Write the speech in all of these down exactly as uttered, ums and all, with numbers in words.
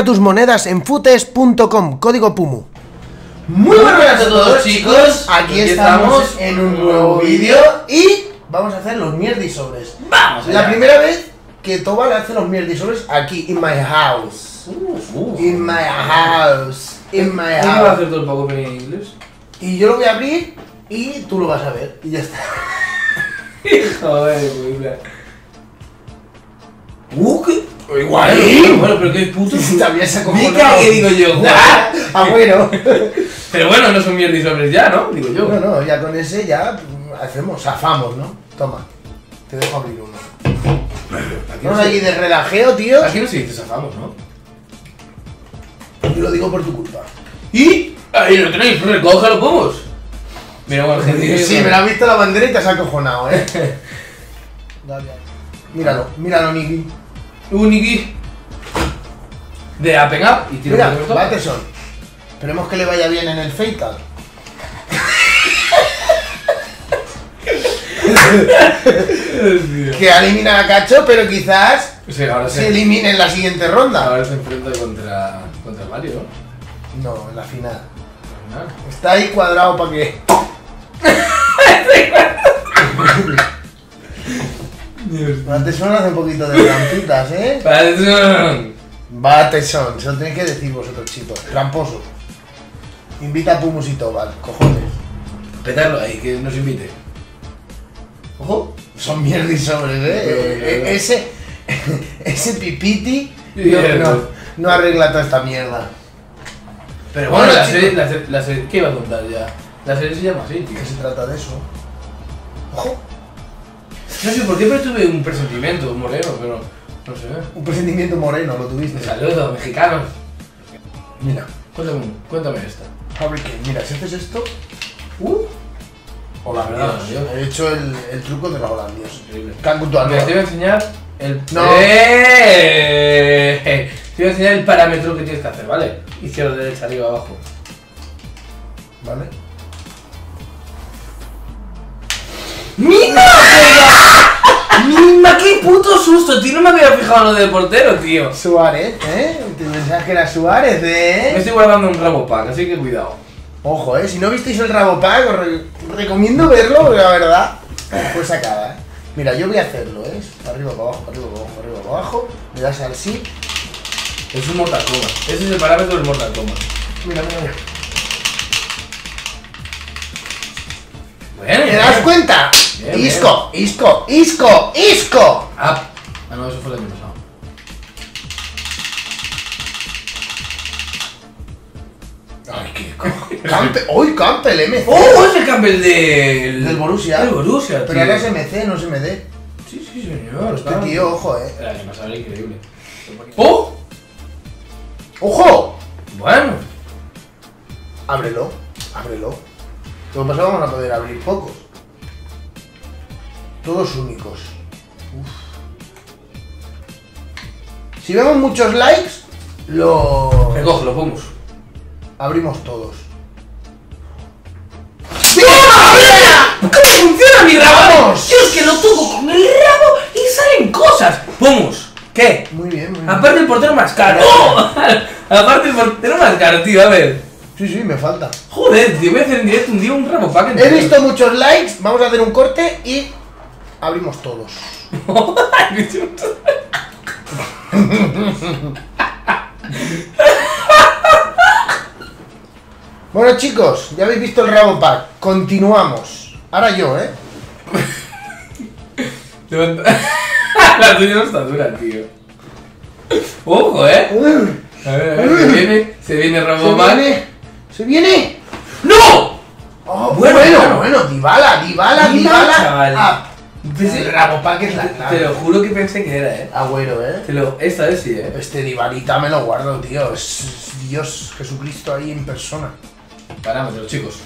Compra tus monedas en futes punto com, código PUMU. Muy buenas a todos, chicos. Aquí estamos, estamos en un nuevo vídeo y vamos a hacer los mierdisobres. Vamos allá. La primera vez que Tobal hace los mierdisobres aquí, in my house. Uh, uh, in my house. In my house. ¿Tú vas a hacer todo el poco en inglés? Y yo lo voy a abrir y tú lo vas a ver. Y ya está. Joder, muy bien. Uh, qué. Igual, ¿eh? Bueno, pero qué puto. También se acojonó. Mica, ¿qué digo yo? ¡Ah! Agüero. Pero bueno, no son mierdisobres ya, ¿no? Digo yo. No, no, ya con ese ya hacemos, zafamos, ¿no? Toma, te dejo abrir uno. Aquí vamos no allí de relajeo, tío. Aquí no se dice zafamos, ¿no? Yo lo digo por tu culpa. ¿Y? Ahí lo tenéis, recógelo, Pumus. Mira, bueno, gente. Sí, me la has visto la bandera y te has acojonado, ¿eh? Dale, míralo, míralo, Niki. Uniki de Apen Up y tiro. Mira, Bateson. Esperemos que le vaya bien en el Feita. Que elimina a Cacho, pero quizás o sea, ahora se, se elimine en la siguiente ronda. Ahora se enfrenta contra, contra Mario, ¿no? No, en la final. Ah. Está ahí cuadrado para que. Bateson hace un poquito de trampitas, ¿eh? Bateson. Bateson, se lo tenéis que decir vosotros, chicos. Tramposo. Invita a Pumus y Tobal, cojones. Petarlo ahí, que nos invite. Ojo, son mierdisobres, ¿eh? E ese, ese pipiti no, no, no arregla toda esta mierda. Pero bueno, bueno la, serie, la, serie, la serie... ¿Qué iba a contar ya? La serie se llama así, tío. ¿Qué se trata de eso? Ojo. No sé por qué, pero tuve un presentimiento moreno, pero no sé. Un presentimiento moreno lo tuviste. Saludos, mexicanos. Mira, cuéntame, cuéntame esta. Fabrique, mira, si haces esto. Uh. Holandios. He hecho el, el truco de los holandios. Increíble. Cancutual. Te voy a enseñar el. No. Eh, te voy a enseñar el parámetro que tienes que hacer, ¿vale? Izquierda, derecha, arriba, abajo. ¿Vale? ¡Mira! ¡Mira! ¡Qué puto susto! Tío, no me había fijado en lo de portero, tío. Suárez, ¿eh? Te pensabas que era Suárez, ¿eh? Me estoy guardando un rabo pack, así que cuidado. Ojo, ¿eh? Si no visteis el rabo pack, os re recomiendo verlo, porque la verdad, pues sacada, ¿eh? Mira, yo voy a hacerlo, ¿eh? Para arriba, para abajo, para arriba, para abajo, para arriba, para abajo. Le das al sí. Es un Mortal Kombat. Ese es el parámetro del Mortal Kombat. Mira, mira, mira. Bueno, ¿te das cuenta? Bien, isco, bien. Isco, Isco, Isco. Ah, no, eso fue el año pasado. Ay, qué cojo. Campe... ¡Uy, Campbell M C! ¡Oh, es el Campbell del. Del Borussia! Del Borussia, tío. Pero ahora es M C, no es M D. Sí, sí, señor. Este claro. Tío, ojo, eh. El año pasado era increíble. ¡Oh! ¡Ojo! Bueno. Ábrelo, ábrelo. Lo que pasa es que vamos a poder abrir pocos. Todos únicos. Uf. Si vemos muchos likes, lo... recoge, lo ponemos. Abrimos todos. ¡Mira! ¿Cómo funciona mi rabo? Dios, que lo toco con el rabo y salen cosas. Pomos. ¿Qué? Muy bien, muy bien. Aparte el portero más caro. ¡Oh! Aparte el portero más caro, tío, a ver. Sí, sí, me falta. Joder, tío, voy a hacer en directo un día un ramo pack. He visto muchos likes, vamos a hacer un corte y abrimos todos. Bueno, chicos, ya habéis visto el ramo pack. Continuamos. Ahora yo, ¿eh? La tuya no está dura, tío. Ojo, ¿eh? A ver, a ver, se viene, se viene el ramo pack. ¿Se viene? ¡No! Oh, bueno, bueno, bueno, Dybala, Dybala, Dybala. El rabo pack es la clave. Te lo juro que pensé que era, eh. Agüero, eh. Te lo, esta vez sí, eh. Este Dybalita me lo guardo, tío. Es Dios, Jesucristo ahí en persona. Parámetros, chicos.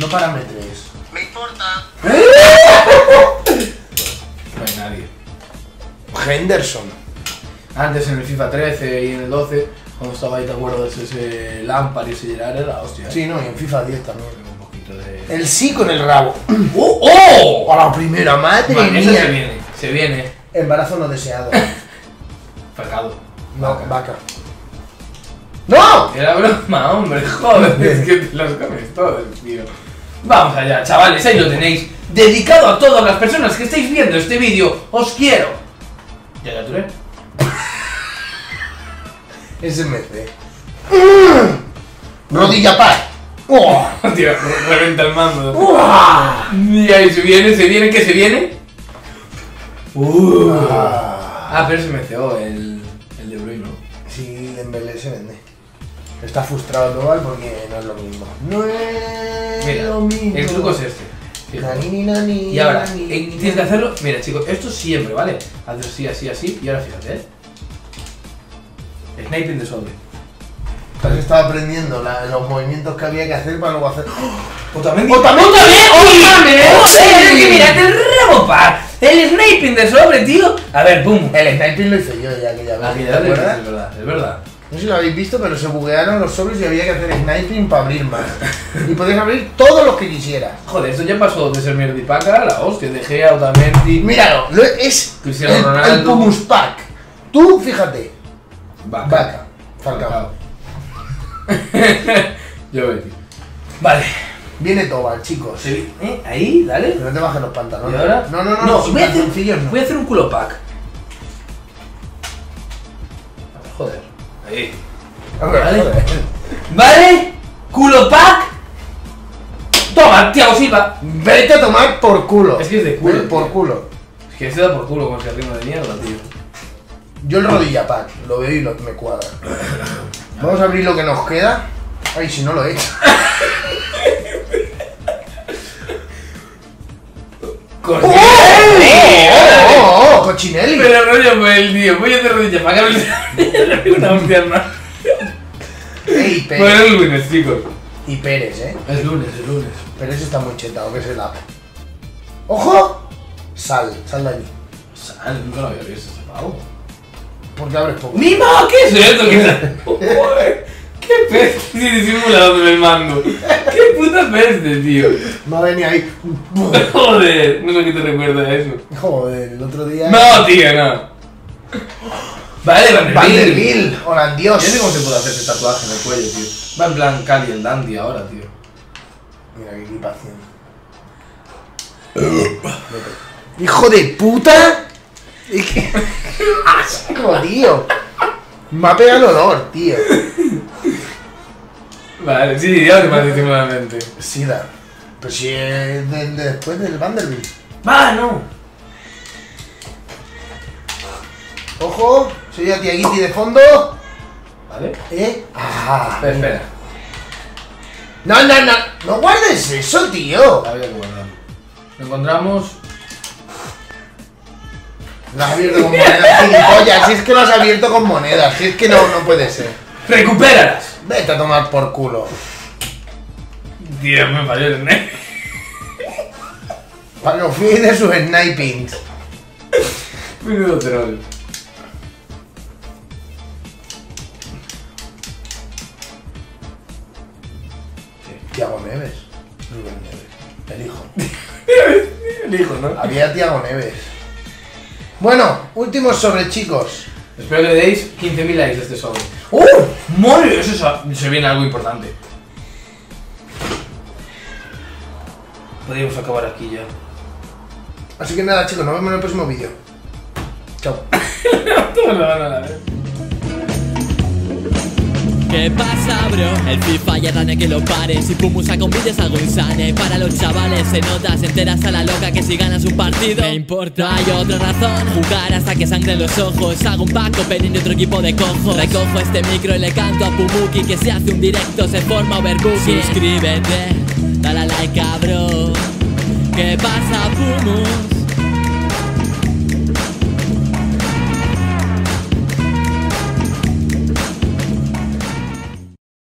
No parametres. Me importa. No hay nadie. Henderson. Antes en el FIFA trece y en el doce. Cuando estaba ahí, ¿te acuerdas? Ese Lampard y ese Gerard era la hostia. Sí, no, y en FIFA diez también. Un poquito de... El sí con el rabo. ¡Oh! ¡Oh! ¡A la primera! ¡Madre mía! Se viene, se viene. Embarazo no deseado. Falcao. No, vaca. vaca. ¡No! Era broma, hombre, joder, es que te los comes todos, tío. Vamos allá, chavales, ahí lo tenéis. Dedicado a todas las personas que estáis viendo este vídeo, os quiero. Ya la tuve. S M C. Rodilla par. ¡Oh! Tío, reventa el mando. Y ahí se viene, se viene, ¿qué se viene? Uh. Ah, pero se me ceó el, el de Bruy, ¿no? Sí, Dembélé se vende. Está frustrado global porque no es lo mismo. No es mira, lo mismo. El truco es este. Nani, nani, y ahora, nani, tienes nani. que hacerlo. Mira, chicos, esto siempre, ¿vale? Haces así, así, así. Y ahora fíjate, ¿eh? Sniping de sobre. Yo estaba aprendiendo la, los movimientos que había que hacer para luego hacer. ¡Oh! ¡Otamendi! ¡Otamendi! ¡Otamendi! ¡Otamendi! ¡Mirad el rebopar! ¡El sniping de sobre, tío! A ver, pum. El sniping lo hice yo ya, que ya me acuerdo. Es verdad, es verdad. No sé si lo habéis visto, pero se buguearon los sobres y había que hacer sniping para abrir más. Y podías abrir todos los que quisieras. Joder, esto ya pasó de ser mierdipaca a la hostia. Dejé a Otamendi. Míralo, lo es Cristiano el, Ronaldo. El Pumus pack. Tú, fíjate. Vaca. Vaca. Falcao. Yo voy, tío. Vale. Viene Tobal, chicos. Sí. ¿Eh? Ahí, dale. Pero no te bajes los pantalones. ¿Y ahora? No, no, no. no, no voy, a hacer, no. voy a hacer un culo pack. Joder. Ahí. Ver, vale. Joder. Vale. Culo pack. Toma, Thiago Silva. Vete a tomar por culo. Es que es de culo. Ven, por tío. culo. Es que se da por culo con ese ritmo de mierda, tío. Yo el rodilla pack. Lo veo y lo, me cuadra. Vamos a abrir lo que nos queda. Ay, si no lo he hecho. Cochinelli. ¡Oh, oh, oh, oh! Cochinelli. Pero rollo por el tío. Voy a hacer rodillas para que una hostia más. Ey, Pérez. Bueno, es lunes, chicos. Y Pérez, eh. Es lunes, es lunes. Pérez está muy chetado, que es el app. ¡Ojo! Sal, sal de allí. Sal, nunca lo había visto ese pavo. Porque abres poco. ¡Mima! ¿Qué es esto? ¿Qué, es? ¿Qué peste disimulado con el mando? ¡Qué puta peste, tío! No venía ahí. Joder, no sé qué te recuerda a eso. Joder, el otro día. No, tío, no. Vale, Van der Bill. Van der Bill, holandios. Yo sé cómo se puede hacer ese tatuaje en el cuello, tío. Va en plan Cali el Dandy ahora, tío. Mira qué equipación. ¡Hijo de puta! Es que... ¡Asco, tío! Me ha pegado el olor, tío. Vale, sí, ya te parece nuevamente. Sí, da. Pero si es de, de, después del Van der Bill. ¡Va, no! ¡Ojo! Soy a Tiaguiti de fondo. ¿Vale? ¿Eh? ¡Ah! Espera, espera. ¡No, no, no! ¡No guardes eso, tío! Había que guardarlo. Lo encontramos... Lo has abierto con monedas, gilipollas, si es que lo has abierto con monedas, si es que no, no puede ser. ¡Recupéralas! Vete a tomar por culo. Dios, me falló el snipe. Para los fines de sus snipings. Menudo troll. Thiago Neves. Rubén Neves. El hijo. El hijo, ¿no? Había Thiago Neves. Bueno, último sobre, chicos. Espero que le deis quince mil likes a este sobre. ¡Oh! ¡Madre! Eso se viene algo importante. Podríamos acabar aquí ya. Así que nada, chicos, nos vemos en el próximo vídeo. Chao. ¿Qué pasa, bro? El FIFA ya gana que lo pares. Si Pumus saca un vídeo es algo insane. Para los chavales se nota, se enteras a la loca que si ganas un partido me importa. Hay otra razón, jugar hasta que sangre en los ojos. Hago un pack opening de otro equipo de cojos. Recojo este micro y le canto a Pumuki que se hace un directo, se forma overbooking. Suscríbete, dale a like, bro. ¿Qué pasa, Pumus?